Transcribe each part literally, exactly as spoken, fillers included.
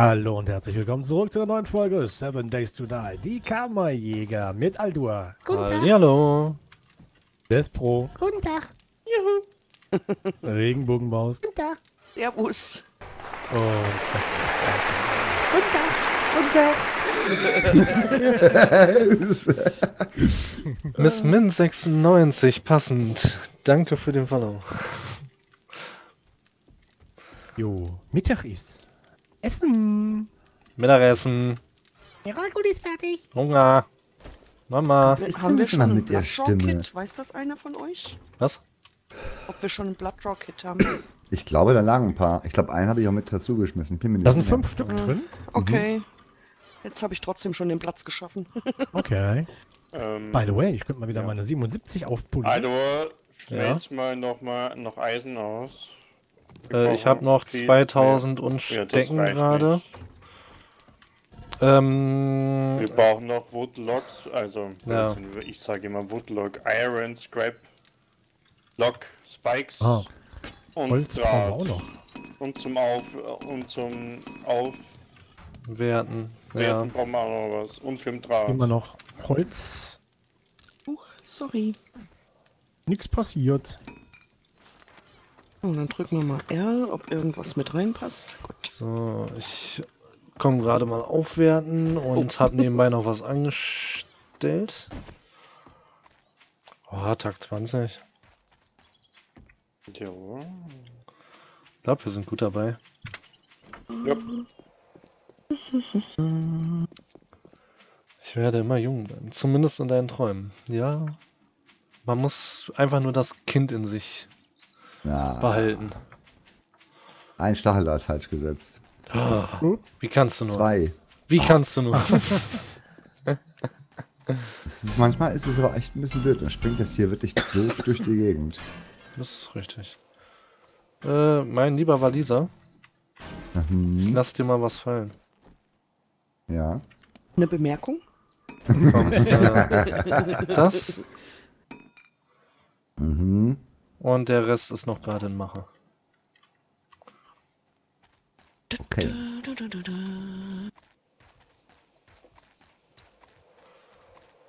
Hallo und herzlich willkommen zurück zu einer neuen Folge Seven Days to Die, die Karmajäger mit Aldua. Guten Tag. Hallo. Despro. Guten Tag. Juhu. Regenbogenmaus. Guten Tag. Servus. Und Guten Tag. Guten Tag. Miss Min sechsundneunzig, passend. Danke für den Follow. Jo, Mittag ist. Essen! Mittagessen! Der Rollgut ist fertig! Hunger! Mama! Was haben wir schon ein Blood Draw Kit? Weiß das einer von euch? Was? Ob wir schon ein Blood Draw Kit haben? Ich glaube, da lagen ein paar. Ich glaube, einen habe ich auch mit dazu geschmissen. Da sind fünf Stück drin? Okay. Mhm. Jetzt habe ich trotzdem schon den Platz geschaffen. Okay. Ähm, By the way, ich könnte mal wieder ja. meine siebenundsiebzig aufpolieren. Also, schmelz ja. mal nochmal noch Eisen aus. Äh, ich habe noch zweitausend und Stecken ja, gerade. Ähm, wir brauchen noch Woodlocks, also ja. ich sage immer Woodlock, Iron, Scrap, Lock, Spikes ah. und Holz Draht. Auch noch. Und zum Auf und zum Aufwerten. Ja. Brauchen wir auch noch was. Und für den Draht. Immer noch Holz. Huch, sorry. Nix passiert. Und dann drücken wir mal R, ob irgendwas mit reinpasst. Gut. So, ich komme gerade mal aufwerten und oh. habe nebenbei noch was angestellt. Oh, Tag zwanzig. Ja. Ich glaube, wir sind gut dabei. Ja. Ich werde immer jung bleiben, zumindest in deinen Träumen. Ja, man muss einfach nur das Kind in sich Na, behalten. Ein Stachel hat falsch gesetzt. Ach, wie kannst du nur? Zwei. Wie Ach. kannst du nur? Es ist, manchmal ist es aber echt ein bisschen blöd. Dann springt das hier wirklich doof durch die Gegend. Das ist richtig. Äh, mein lieber Waliser. Mhm. Lass dir mal was fallen. Ja. Eine Bemerkung? Komm, äh, das. Mhm. Und der Rest ist noch gerade in Mache. Okay.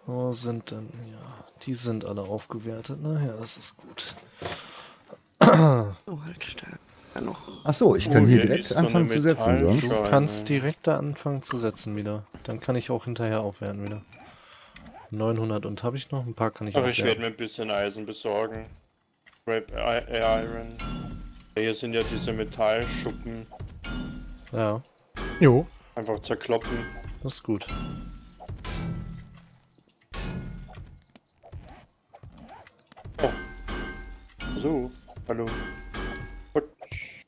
Wo sind denn? Ja, die sind alle aufgewertet. Na ja, das ist gut. Oh, halt stark. Ja, noch. Ach so, ich kann oh, hier direkt anfangen zu setzen, sonst. Du kannst direkt da anfangen zu setzen wieder. Dann kann ich auch hinterher aufwerten wieder. neunhundert und habe ich noch ein paar kann ich. Aber ich werde mir ein bisschen Eisen besorgen. Iron. Hier sind ja diese Metallschuppen. Ja. Jo. Einfach zerkloppen. Das ist gut. Oh. So. Hallo. Putsch.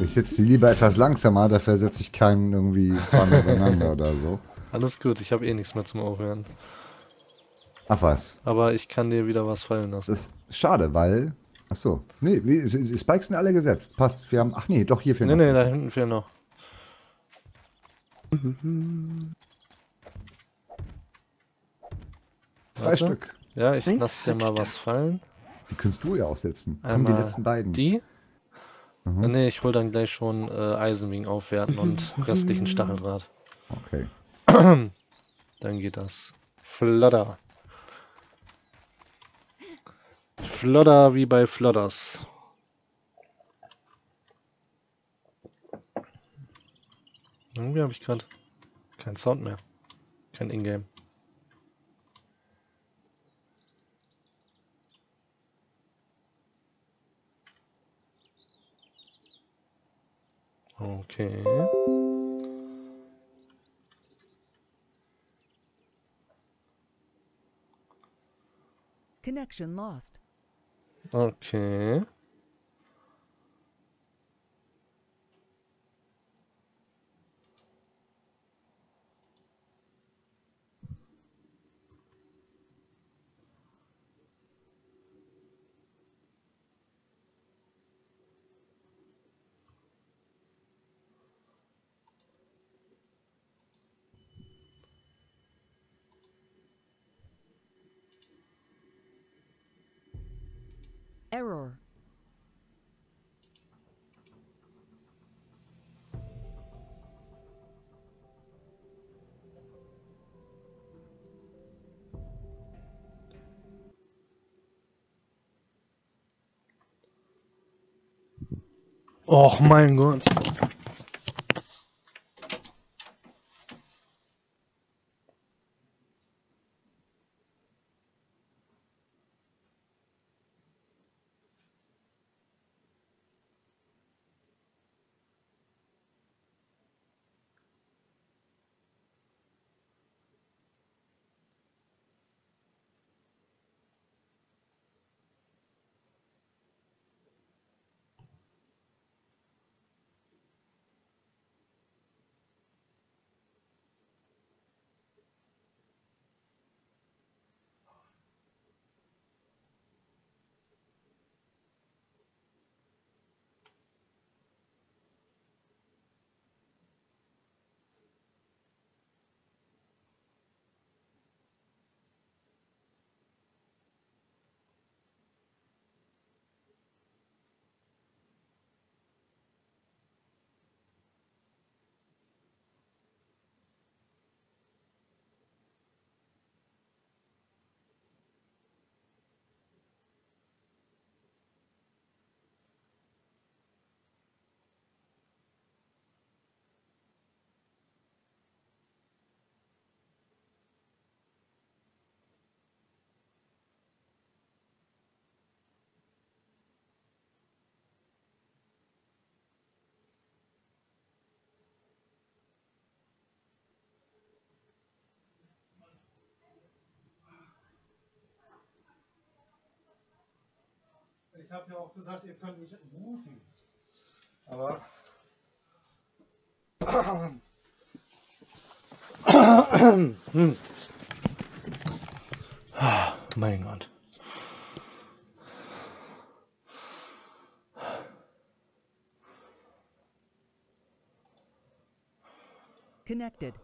Ich setze die lieber etwas langsamer, dafür setze ich keinen irgendwie zweimal übereinander oder so. Alles gut, ich habe eh nichts mehr zum Aufhören. Ach was. Aber ich kann dir wieder was fallen lassen. Das ist schade, weil... Achso. Nee, die Spikes sind alle gesetzt. Passt. Wir haben... Ach nee, doch, hier fehlen nee, noch. Nee, nee, da hinten fehlen noch. Zwei Warte. Stück. Ja, ich lass dir mal was fallen. Die kannst du ja aussetzen. Komm, die letzten beiden. Die? Mhm. Nee, ich hol dann gleich schon äh, Eisenwing aufwerten und restlichen Stacheldraht. Okay. Dann geht das. Flatter. Flodder wie bei Flodders. Irgendwie habe ich gerade keinen Sound mehr. Kein Ingame. Okay. Connection lost. Okay. Error. Och mein Gott. Ich habe ja auch gesagt, ihr könnt mich rufen. Aber ah, mein Gott. Connected.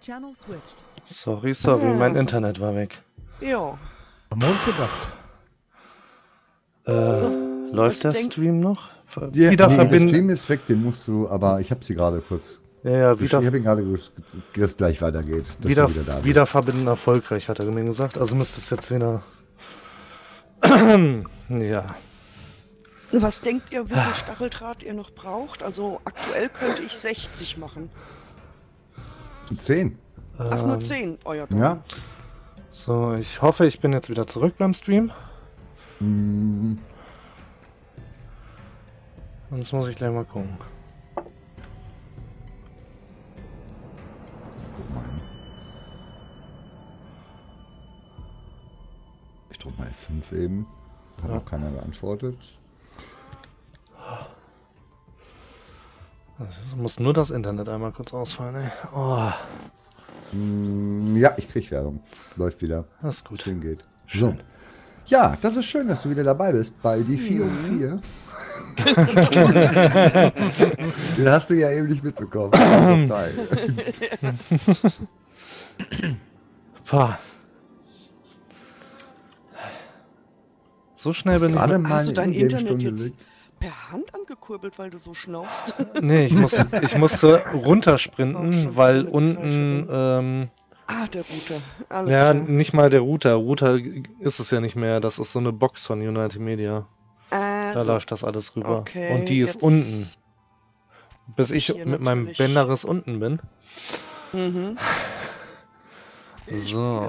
Channel switched. Sorry, sorry, yeah. Mein Internet war weg. Ja. Haben wir uns gedacht. Äh, das läuft der Stream noch? Ja, wieder nee, verbinden. Der Stream ist weg, den musst du, aber ich habe sie gerade kurz. Ja, ja, wieder. Ich habe ihn gerade, dass es gleich weitergeht. Dass wieder, du wieder, da wieder verbinden erfolgreich, hat er mir gesagt. Also müsste es jetzt wieder. Ja. Was denkt ihr, wie viel Stacheldraht ihr noch braucht? Also aktuell könnte ich sechzig machen. zehn. Ach, ähm, nur zehn, euer Dom. Ja. So, ich hoffe, ich bin jetzt wieder zurück beim Stream. Mm. Sonst muss ich gleich mal gucken. Ich drück mal F fünf eben. Hat ja noch keiner geantwortet. Das muss nur das Internet einmal kurz ausfallen, ey. Oh. Ja, ich krieg Werbung. Läuft wieder. Das ist gut. Schön geht. Schön. So. Ja, das ist schön, dass du wieder dabei bist bei die vier und vier. Den hast du ja eben nicht mitbekommen. So schnell bin ich. Hast du dein Internet jetzt per Hand angekurbelt, weil du so schnaufst? Nee, ich, muss, ich musste runtersprinten, weil unten... Ähm, ah, der Router. Alles ja, klar. Nicht mal der Router. Router ist es ja nicht mehr. Das ist so eine Box von United Media. Ah, da so läuft das alles rüber. Okay, und die ist unten. Bis ich mit natürlich meinem Bänderriss unten bin. Mhm. So.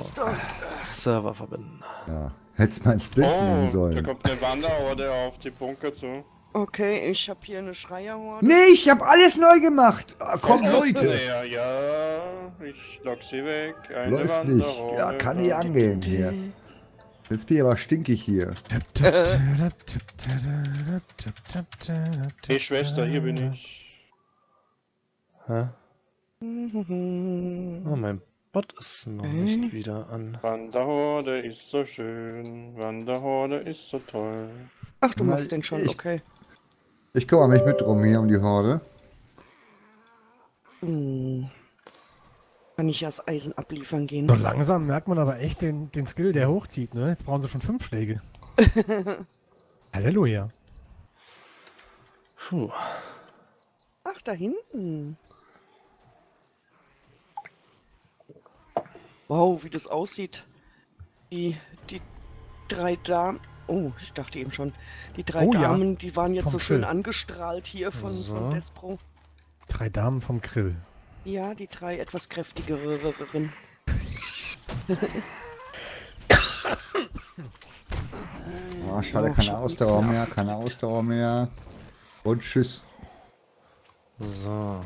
Server verbinden. Ja. Hättest mal ins Bild oh, nehmen sollen. Da kommt eine Wanderhorde auf die Bunker zu. Okay, ich hab hier eine Schreierhorde. Nee, ich hab alles neu gemacht. Ah, komm, Leute. Ja, ja, ich lock sie weg. Eine läuft nicht. Ja, kann nicht angehen hier. Jetzt bin ich aber stinkig hier. Hey Schwester, hier bin ich. Hä? Oh, mein Bot ist noch hm? nicht wieder an. Wanderhorde ist so schön. Wanderhorde ist so toll. Ach, du machst den schon, ich, okay. Ich kümmere mich mit drum hier um die Horde. Hm. Kann ich das Eisen abliefern gehen? So langsam merkt man aber echt den, den Skill, der hochzieht, ne? Jetzt brauchen sie schon fünf Schläge. Halleluja. Puh. Ach, da hinten. Wow, wie das aussieht. Die, die drei Damen Oh, ich dachte eben schon. Die drei oh, Damen, ja. die waren jetzt vom so schön Grill. angestrahlt hier von, so. von Despro. Drei Damen vom Grill. Ja, die drei etwas kräftigeren. Oh, schade, oh, keine Ausdauer mehr, keine Ausdauer mehr. Und tschüss. So.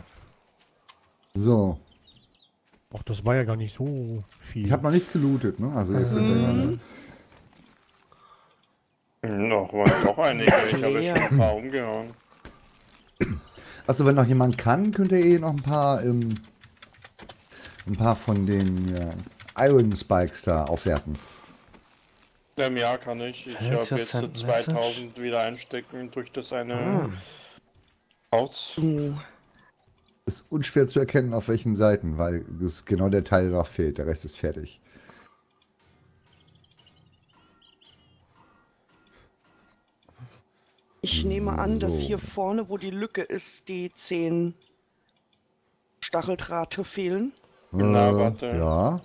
So. Ach, das war ja gar nicht so viel. Ich hab noch nichts gelootet, ne? Also, ihr könnt ja, ne? Noch war doch einige, ich habe jetzt schon ein paar umgehauen. Also wenn noch jemand kann, könnt ihr eh noch ein paar ähm, ein paar von den äh, Iron Spikes da aufwerten. Ähm, ja, kann ich. Ich habe jetzt so zweitausend wieder einstecken durch das eine Haus. Ah. Ist unschwer zu erkennen, auf welchen Seiten, weil das genau der Teil noch fehlt. Der Rest ist fertig. Ich nehme an, dass hier vorne, wo die Lücke ist, die zehn Stacheldrahte fehlen. Äh, Na, warte. Ja.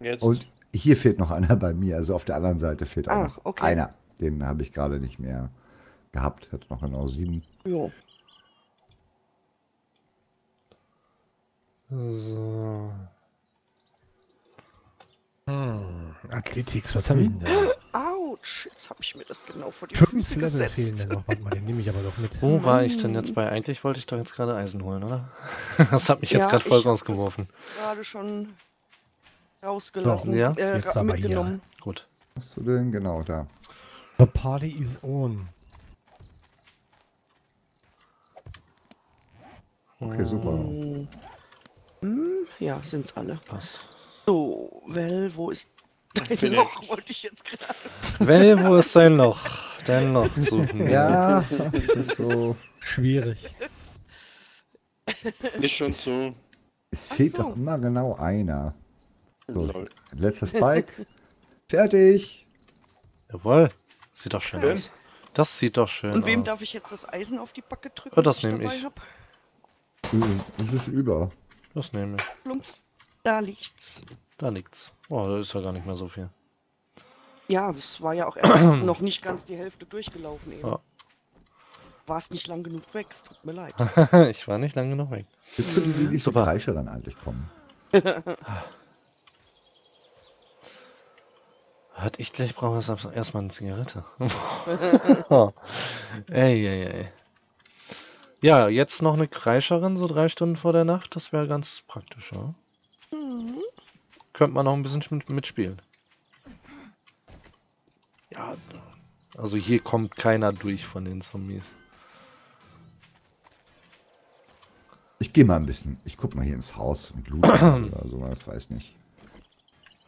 Jetzt. Und hier fehlt noch einer bei mir, also auf der anderen Seite fehlt ah, auch noch okay. einer. Den habe ich gerade nicht mehr gehabt, hat noch genau sieben. Jo. So. Hm, Athletics, was habe ich denn da? Autsch, jetzt habe ich mir das genau vor die Füße gesetzt. Fünf Level fehlen noch, warte mal, den nehme ich aber doch mit. Wo war ich denn jetzt bei? Eigentlich wollte ich doch jetzt gerade Eisen holen, oder? Das hat mich ja, jetzt gerade voll rausgeworfen. Gerade schon rausgelassen, so, ja? äh, jetzt ra aber mitgenommen. Hier. Gut. Was hast du denn genau da? The party is on. Okay, super. Hm. Hm, ja, sind's alle. Passt. So, Well, wo ist dein Vielleicht. Loch, wollte ich jetzt gerade sagen. Well, wo ist dein Loch? Dein Loch suchen. Ja, das ist so schwierig. Ist schon so. Es Ach fehlt so. doch immer genau einer. So, letzter Spike. Fertig. Jawohl. Sieht doch schön aus. Das sieht doch schön aus. Und wem aus. darf ich jetzt das Eisen auf die Backe drücken, oh, das ich nehme dabei ich. Hab? Das ist über. Das nehme ich. Plumpf. Da liegt's. Da liegt's. Oh, da ist ja gar nicht mehr so viel. Ja, es war ja auch erst noch nicht ganz die Hälfte durchgelaufen eben. Ja. Warst nicht lang genug weg, es tut mir leid. Ich war nicht lang genug weg. Jetzt könnte die nächste Kreischerin eigentlich kommen. Hört ich gleich, brauche ich erstmal eine Zigarette. Ey, ey, ey. Ja, jetzt noch eine Kreischerin, so drei Stunden vor der Nacht, das wäre ganz praktisch, ja? Könnte man noch ein bisschen mitspielen. Ja, also hier kommt keiner durch von den Zombies. Ich gehe mal ein bisschen. Ich guck mal hier ins Haus und looten oder sowas, weiß nicht.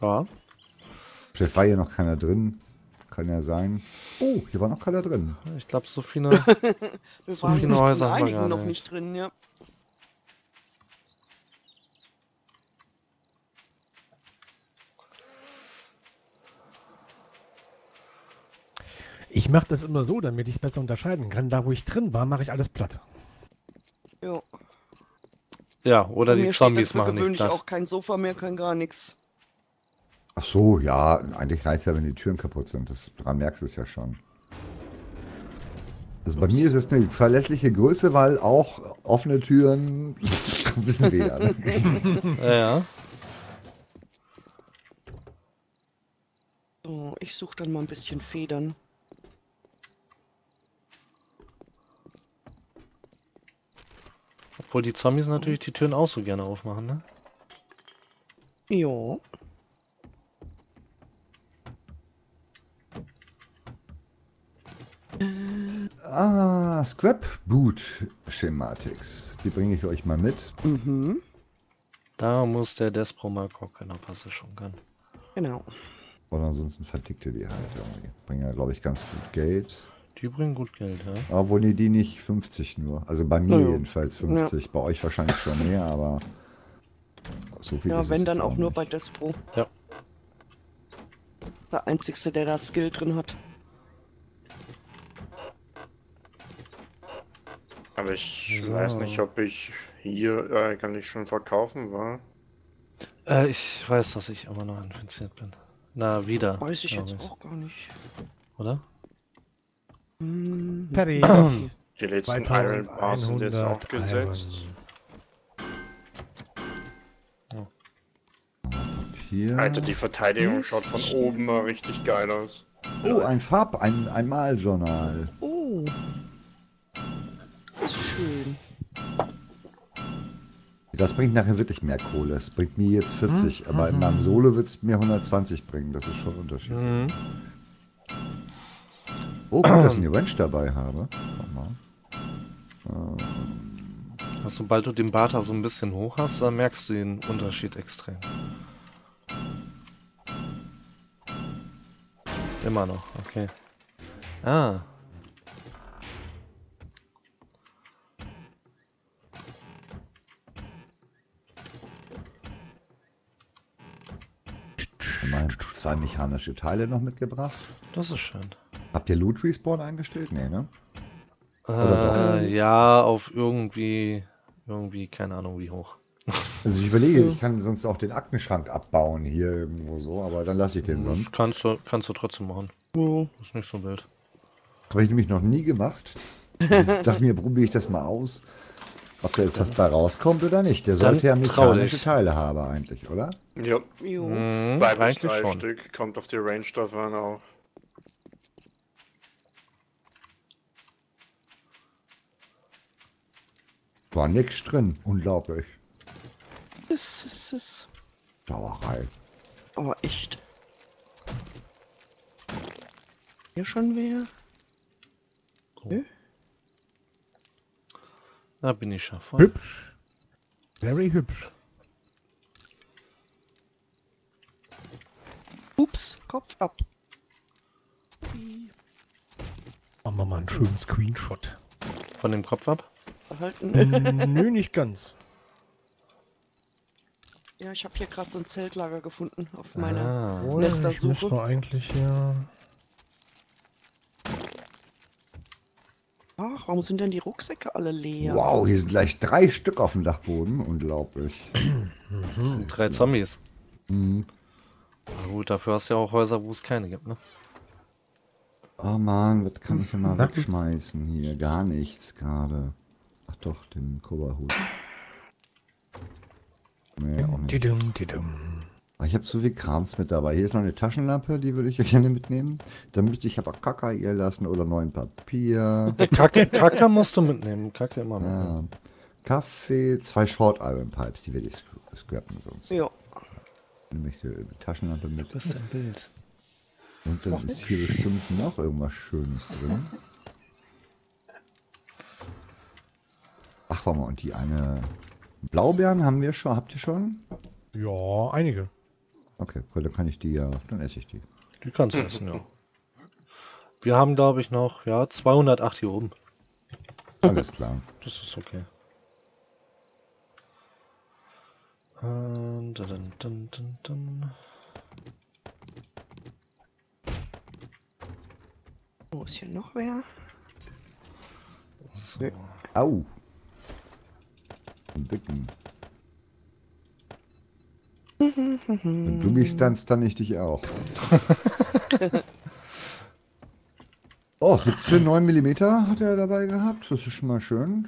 Ja. Vielleicht war hier noch keiner drin. Kann ja sein. Oh, hier war noch keiner drin. Ich glaube, so viele, Wir so waren viele nicht Häuser haben wir gar noch nicht drin, ja. Ich mache das immer so, damit ich es besser unterscheiden kann. Da, wo ich drin war, mache ich alles platt. Jo. Ja, oder die Zombies machen nicht platt. Ich gewöhnlich auch kein Sofa mehr, kann gar nichts. Ach so, ja. Eigentlich reicht es ja, wenn die Türen kaputt sind. Das, daran merkst du es ja schon. Also Ups. bei mir ist es eine verlässliche Größe, weil auch offene Türen wissen wir ja. Ne? Ja, ja. So, ich suche dann mal ein bisschen Federn. Obwohl die Zombies natürlich die Türen auch so gerne aufmachen, ne? Jo. Ah, Scrap-Boot-Schematics. Die bringe ich euch mal mit. Mhm. Da muss der Despro mal gucken, ob er es schon kann. Genau. Und ansonsten vertickt ihr die halt irgendwie. Bringen ja, glaube ich, ganz gut Geld. Die bringen gut Geld, ja. Obwohl die, die nicht fünfzig nur. Also bei mir ja. jedenfalls fünfzig. Ja. Bei euch wahrscheinlich schon mehr, aber so viel ja, ist wenn es dann auch, auch nur nicht. bei Despro. Ja. Der einzigste, der da Skill drin hat. Aber ich so. weiß nicht, ob ich hier äh, kann ich schon verkaufen war. Äh, ich weiß, dass ich immer noch infiziert bin. Na, wieder. Weiß ich jetzt ich. auch gar nicht. Oder? Hm. Perry. Die letzten Iron Bars sind jetzt abgesetzt. Oh. Hier. Alter, die Verteidigung schaut von oben mal richtig geil aus. Oh, ein Farb, ein, ein Maljournal. Oh. Das ist schön. Das bringt nachher wirklich mehr Kohle. Es bringt mir jetzt vierzig, mhm. aber in meinem Solo wird es mir hundertzwanzig bringen. Das ist schon ein Unterschied. Mhm. Oh, gut, dass ich eine Wrench dabei habe. Mal. Ähm. Also, sobald du den Barter so ein bisschen hoch hast, dann merkst du den Unterschied extrem. Immer noch, okay. Ah. Zwei mechanische Teile noch mitgebracht. Das ist schön. Habt ihr Loot Respawn eingestellt? Nee, ne? Oder äh, ja, auf irgendwie, irgendwie, keine Ahnung wie hoch. Also ich überlege, ja. ich kann sonst auch den Aktenschrank abbauen hier irgendwo so, aber dann lasse ich den das sonst. Kannst du, kannst du trotzdem machen. Oh. Ist nicht so wild. Habe ich nämlich noch nie gemacht. Jetzt dachte mir, probiere ich das mal aus. Ob der jetzt was bei rauskommt oder nicht. Der dann sollte ja mechanische Teile haben eigentlich, oder? Ja. Mhm, bei drei schon. Stück kommt auf die Range drauf an auch. War nichts drin. Unglaublich. Das ist es. Dauerei. Aber echt. Hier schon wer? Oh. Hm? Da bin ich schon voll. Hübsch. Very hübsch. Ups, Kopf ab. Machen wir mal einen schönen Screenshot. Von dem Kopf ab? Verhalten. Nö, nicht ganz. Ja, ich habe hier gerade so ein Zeltlager gefunden auf meiner ah, Nestersuche. Oh, eigentlich ja. Ach, warum sind denn die Rucksäcke alle leer? Wow, hier sind gleich drei Stück auf dem Dachboden. Unglaublich. Mhm, drei Zombies. Mhm. Na gut, dafür hast du ja auch Häuser, wo es keine gibt, ne? Oh man, was kann ich denn mal Nacken? wegschmeißen hier? Gar nichts gerade. Ach doch, den Koba-Hut. Nee, auch nicht. Tidum, tidum. Ich habe so viel Krams mit dabei. Hier ist noch eine Taschenlampe, die würde ich euch gerne mitnehmen. Dann müsste ich aber Kacke hier lassen oder neuen Papier. Kacke, Kacke musst du mitnehmen. Kacke immer mitnehmen. Ja. Kaffee, zwei Short Iron Pipes, die will ich scrappen sonst. Ja. Nehme ich die Taschenlampe mit. Das ist ein Bild. Und dann Mach ist hier nicht. bestimmt noch irgendwas Schönes drin. Ach, warte mal, und die eine Blaubeeren haben wir schon, habt ihr schon? Ja, einige. Okay, cool, dann kann ich die ja, dann esse ich die. Die kannst du essen, ja. Wir haben, glaube ich, noch, ja, zweihundertacht hier oben. Alles klar. Das ist okay. Und dann, dann, dann, dann. Wo ist hier noch wer? So. Au! Dicken. Wenn du mich stunst, dann ich dich auch. Oh, siebzehn neun Millimeter hat er dabei gehabt. Das ist schon mal schön.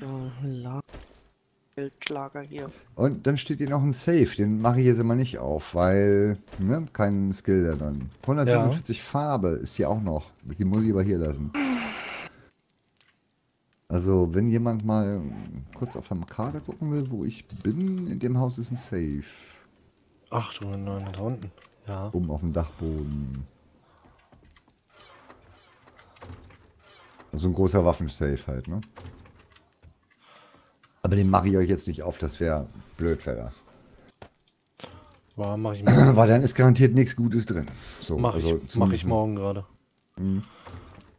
Lager hier. Und dann steht hier noch ein Safe. Den mache ich jetzt immer nicht auf, weil ne, kein Skill da dann. hundertsiebenundvierzig ja. Farbe ist hier auch noch. Die muss ich aber hier lassen. Also, wenn jemand mal kurz auf einem Karte gucken will, wo ich bin, in dem Haus ist ein Safe. Ach du, neun da unten. Ja. Oben auf dem Dachboden. So ein großer Waffensafe halt, ne? Aber den mache ich euch jetzt nicht auf, das wäre blöd, wäre das. War, mach ich morgen. Weil dann ist garantiert nichts Gutes drin. So, mach, also ich, mach ich morgen gerade. Hm.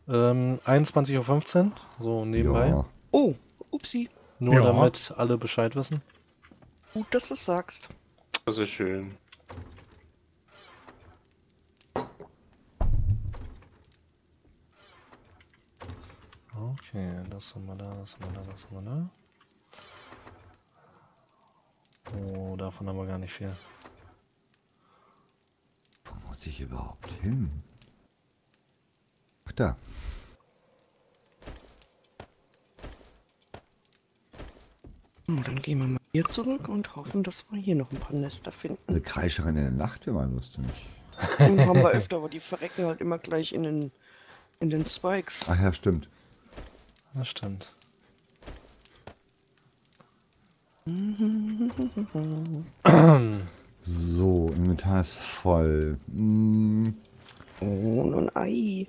Ähm, einundzwanzig Uhr fünfzehn, so nebenbei. Ja. Oh, upsi. Nur ja. damit alle Bescheid wissen. Gut, dass du es sagst. Das ist schön. Okay, das haben wir da, das haben wir da, das haben wir da. Oh, davon haben wir gar nicht viel. Wo muss musste ich überhaupt hin? Ach da. Dann gehen wir mal hier zurück und hoffen, dass wir hier noch ein paar Nester finden. Eine Kreischerin in der Nacht, wenn man Lust nicht. Den haben wir öfter, aber die verrecken halt immer gleich in den, in den Spikes. Ach ja, stimmt. Das stimmt. So, Inventar ist voll. Hm. Oh, und ein Ei.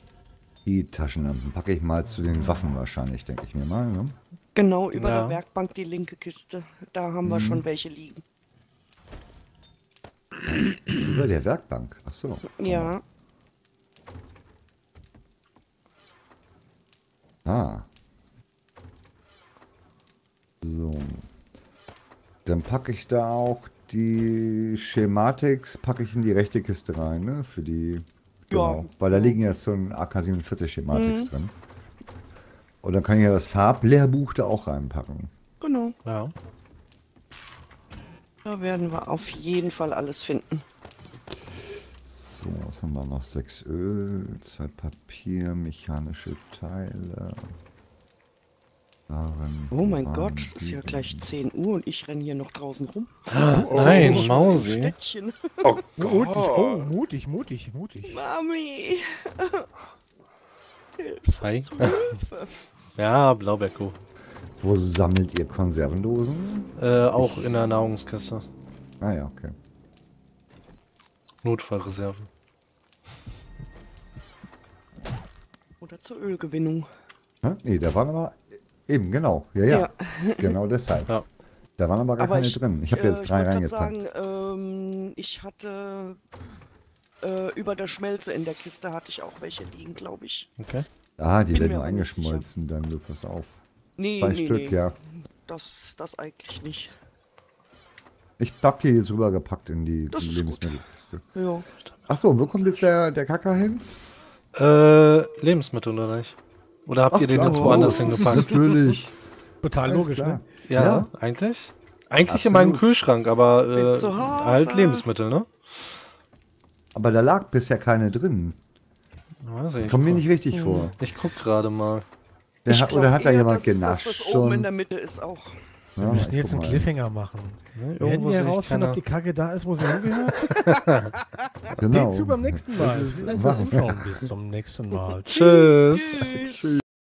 Die Taschenlampen packe ich mal zu den Waffen wahrscheinlich, denke ich mir mal. Ne? Genau, über ja. der Werkbank die linke Kiste. Da haben wir hm. schon welche liegen. Über der Werkbank? Ach so. Ja. Ah. So. Dann packe ich da auch die Schematics, packe ich in die rechte Kiste rein, ne? Für die... Genau, ja. Weil da liegen ja so ein A K siebenundvierzig-Schematics mhm. drin. Und dann kann ich ja das Farblehrbuch da auch reinpacken. Genau. Ja. Da werden wir auf jeden Fall alles finden. So, was haben wir noch? Sechs Öl, zwei Papier, mechanische Teile. Darin, oh mein daran, Gott, es ist ja gleich zehn Uhr und ich renne hier noch draußen rum. Ah, oh, nein, oh, Mausi. Oh, mutig, oh, mutig, mutig, mutig. Mami. Hilfe, Hilfe. Ja, Blaubecko. Wo sammelt ihr Konservendosen? Äh, auch ich... in der Nahrungskiste. Ah ja, okay. Notfallreserven. Oder zur Ölgewinnung. Hä? Nee, da waren aber... Eben, genau. Ja, ja. ja. Genau deshalb. Ja. Da waren aber gar aber keine ich, drin. Ich habe äh, jetzt drei reingepackt. Ich sagen, ähm, ich hatte... Äh, über der Schmelze in der Kiste hatte ich auch welche liegen, glaube ich. Okay. Ah, die Bin werden nur eingeschmolzen, dann du pass auf. Nee, Bei nee, Stück, nee. ja. Das, das eigentlich nicht. Ich hab hier jetzt rübergepackt in die Lebensmittelkiste. Ja. Achso, wo kommt jetzt der, der Kacker hin? Äh, Lebensmittel oder nicht? Oder habt Ach, ihr den jetzt woanders oh, hingepackt? Natürlich. Total logisch, ne? Ja, ja, eigentlich. Eigentlich Absolut. in meinem Kühlschrank, aber äh, halt Lebensmittel, ne? Aber da lag bisher keine drin. Weiß ich das kommt mir nicht richtig hm. vor. Ich guck gerade mal. Der hat, oder hat da jemand genascht? Das, was oben in der Mitte ist auch. Ja, wir müssen jetzt einen Cliffhanger machen. Ne? Werden wir herausfinden, ob die Kacke da ist, wo sie hingehört? Genau. Den zu beim nächsten Mal. Das ist, das ist Bis zum nächsten Mal. Tschüss. Tschüss.